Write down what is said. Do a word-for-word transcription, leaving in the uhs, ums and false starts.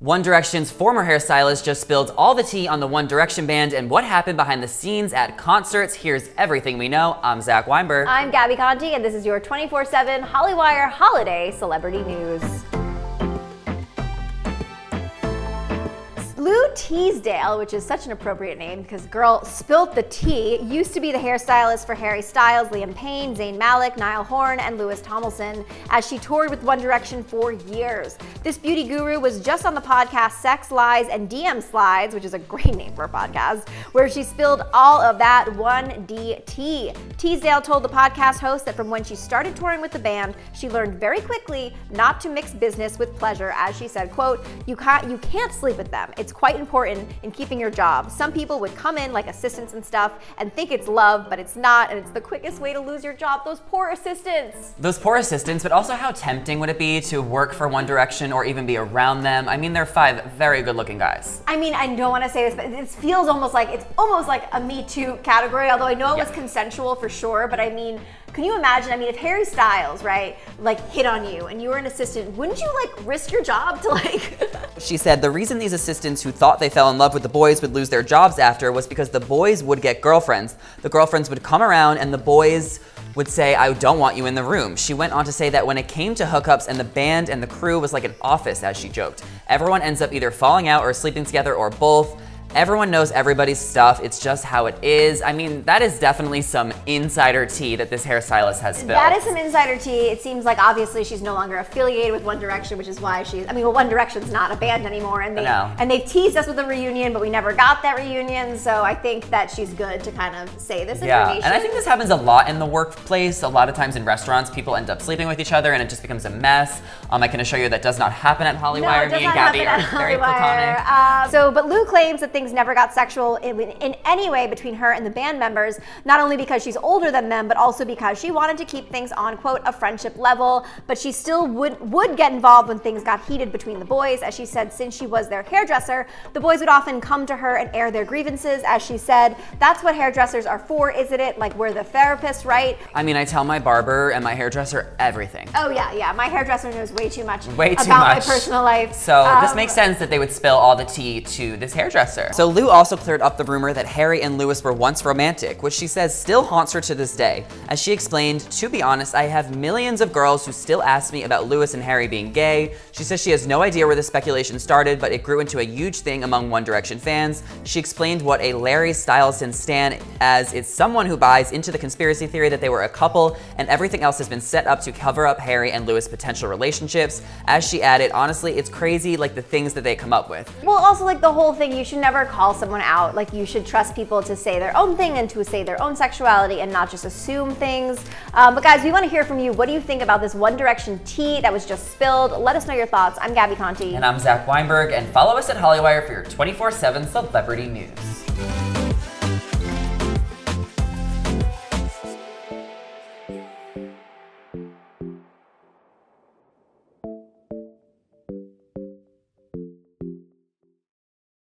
One Direction's former hairstylist just spilled all the tea on the One Direction band and what happened behind the scenes at concerts. Here's everything we know. I'm Zach Weinberg. I'm Gabby Conte, and this is your twenty-four seven Hollywire Holiday Celebrity News. Lou Teasdale, which is such an appropriate name because girl spilt the tea, used to be the hairstylist for Harry Styles, Liam Payne, Zayn Malik, Niall Horan, and Louis Tomlinson as she toured with One Direction for years. This beauty guru was just on the podcast Sex, Lies, and D M Slides, which is a great name for a podcast, where she spilled all of that one D tea. Teasdale told the podcast host that from when she started touring with the band, she learned very quickly not to mix business with pleasure, as she said, quote, you can't, you can't sleep with them. It's It's quite important in keeping your job. Some people would come in like assistants and stuff and think it's love, but it's not, and it's the quickest way to lose your job. Those poor assistants. Those poor assistants, but also how tempting would it be to work for One Direction or even be around them? I mean, they're five very good looking guys. I mean, I don't want to say this, but it feels almost like, it's almost like a Me Too category, although I know it yeah. was consensual for sure, but I mean, can you imagine? I mean, if Harry Styles, right, like hit on you and you were an assistant, wouldn't you like risk your job to like... She said the reason these assistants who thought they fell in love with the boys would lose their jobs after was because the boys would get girlfriends. The girlfriends would come around and the boys would say, I don't want you in the room. She went on to say that when it came to hookups and the band and the crew was like an office, as she joked. Everyone ends up either falling out or sleeping together or both. Everyone knows everybody's stuff, it's just how it is. I mean, that is definitely some insider tea that this hairstylist has spilled. That is some insider tea. It seems like obviously she's no longer affiliated with One Direction, which is why she's, I mean, well, One Direction's not a band anymore, and they no. and they teased us with a reunion, but we never got that reunion, so I think that she's good to kind of say this yeah. information. And I think this happens a lot in the workplace. A lot of times in restaurants, people end up sleeping with each other and it just becomes a mess. Um, I can assure you that does not happen at Hollywire. No, Me and Gabby are very platonic. Um, so, but Lou claims that they things never got sexual in, in any way between her and the band members, not only because she's older than them, but also because she wanted to keep things on, quote, a friendship level, but she still would, would get involved when things got heated between the boys. As she said, since she was their hairdresser, the boys would often come to her and air their grievances. As she said, that's what hairdressers are for, isn't it? Like, we're the therapists, right? I mean, I tell my barber and my hairdresser everything. Oh yeah, yeah, my hairdresser knows way too much way too about much. my personal life. So um, this makes sense that they would spill all the tea to this hairdresser. So Lou also cleared up the rumor that Harry and Louis were once romantic, which she says still haunts her to this day. As she explained, to be honest, I have millions of girls who still ask me about Louis and Harry being gay. She says she has no idea where the speculation started, but it grew into a huge thing among One Direction fans. She explained what a Larry Stylinson stan as is someone who buys into the conspiracy theory that they were a couple, and everything else has been set up to cover up Harry and Louis' potential relationships. As she added, honestly, it's crazy, like the things that they come up with. Well, also like the whole thing, you should never call someone out. Like, you should trust people to say their own thing and to say their own sexuality and not just assume things. Um, but guys, we want to hear from you. What do you think about this One Direction tea that was just spilled? Let us know your thoughts. I'm Gabby Conte. And I'm Zach Weinberg, and follow us at Hollywire for your twenty-four seven celebrity news.